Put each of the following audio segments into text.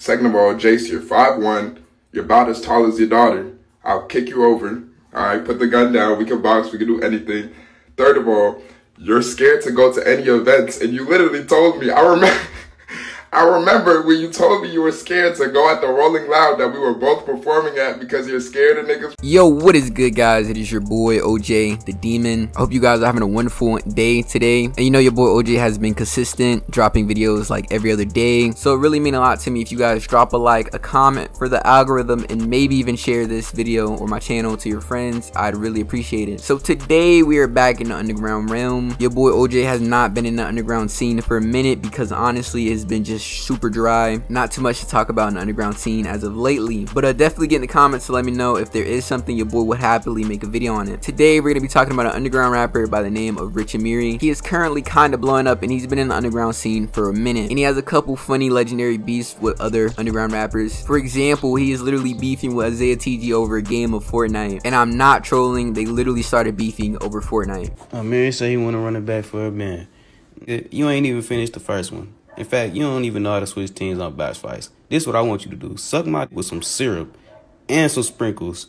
Second of all, Jace, you're 5'1". You're about as tall as your daughter. I'll kick you over. All right, put the gun down. We can box. We can do anything. Third of all, you're scared to go to any events. And you literally told me, I remember when you told me you were scared to go at the Rolling Loud that we were both performing at because you're scared of niggas. Yo, what is good, guys? It is your boy OJ the Demon. I hope you guys are having a wonderful day today. And you know your boy OJ has been consistent, dropping videos like every other day. So it really means a lot to me if you guys drop a like, a comment for the algorithm, and maybe even share this video or my channel to your friends. I'd really appreciate it. So today we are back in the underground realm. Your boy OJ has not been in the underground scene for a minute because honestly it's been just super dry, not too much to talk about in the underground scene as of lately, but definitely get in the comments to let me know if there is something. Your boy would happily make a video on it. Today we're gonna be talking about an underground rapper by the name of Rich Amiri. He is currently kind of blowing up and he's been in the underground scene for a minute, and he has a couple funny legendary beefs with other underground rappers. For example, he is literally beefing with Isaiah TG over a game of Fortnite, and I'm not trolling, they literally started beefing over Fortnite. Amiri said he want to run it back for a man. You ain't even finished the first one. In fact, you don't even know how to switch teams on box fights. This is what I want you to do. Suck my with some syrup and some sprinkles.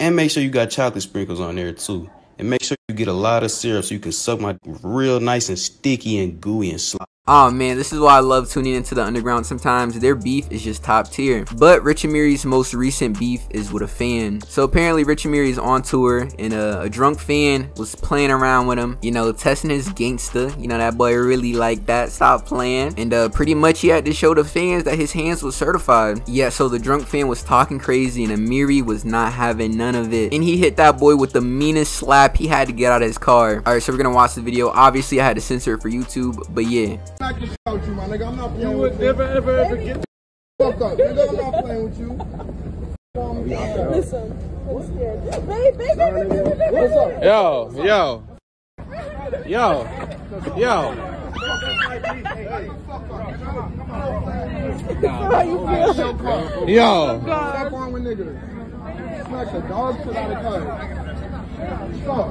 And make sure you got chocolate sprinkles on there too. And make sure you get a lot of syrup so you can suck my real nice and sticky and gooey and sloppy. Oh man, this is why I love tuning into the underground sometimes. Their beef is just top tier. But Rich Amiri's most recent beef is with a fan. So apparently Rich Amiri is on tour and a drunk fan was playing around with him, you know, testing his gangsta. You know, that boy really like that. Stop playing. And pretty much he had to show the fans that his hands were certified. Yeah, so the drunk fan was talking crazy and Amiri was not having none of it. And he hit that boy with the meanest slap. He had to get out of his car. Alright, so we're gonna watch the video. Obviously I had to censor it for YouTube, but yeah. I can shout you, my nigga. I'm not playing with you. You would never, ever, ever get fuck up. Nigga, I'm not playing with you. Listen, what's here? Baby, what's up? Yo. Stop on with niggas. Smack the dog shit out of the car. Stop.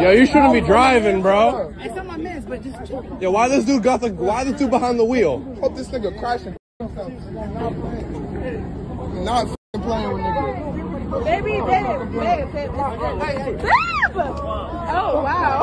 Yo, you shouldn't be driving, bro. It's on my meds, but just chill. Yo, why this dude got the? Why the dude behind the wheel? Hope this nigga crashing. Not playing with nigga. Baby. Oh wow.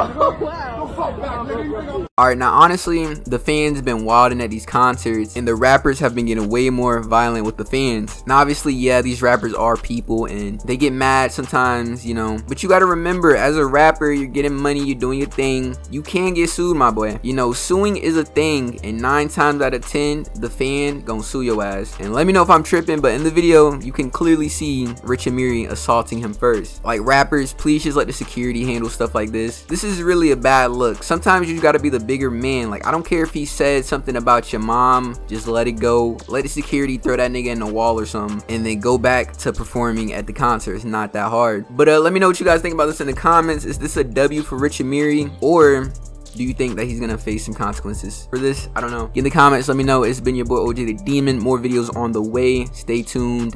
Alright, now honestly, the fans been wilding at these concerts and the rappers have been getting way more violent with the fans. Now obviously, yeah, these rappers are people and they get mad sometimes, you know, but you gotta remember, as a rapper, you're getting money, you're doing your thing, you can get sued, my boy. You know, suing is a thing, and 9 times out of 10 the fan gonna sue your ass. And let me know if I'm tripping, but in the video you can clearly see Rich Amiri assaulting him first. Like, rappers, please just let the security handle stuff like this. This is really a bad look. Sometimes you gotta be the bigger man. Like, I don't care if he said something about your mom, just let it go. Let the security throw that nigga in the wall or something, and then go back to performing at the concert. It's not that hard. But let me know what you guys think about this in the comments. Is this a W for Rich Amiri, or do you think that he's gonna face some consequences for this? I don't know. Get in the comments, let me know. It's been your boy OJ the Demon. More videos on the way. Stay tuned.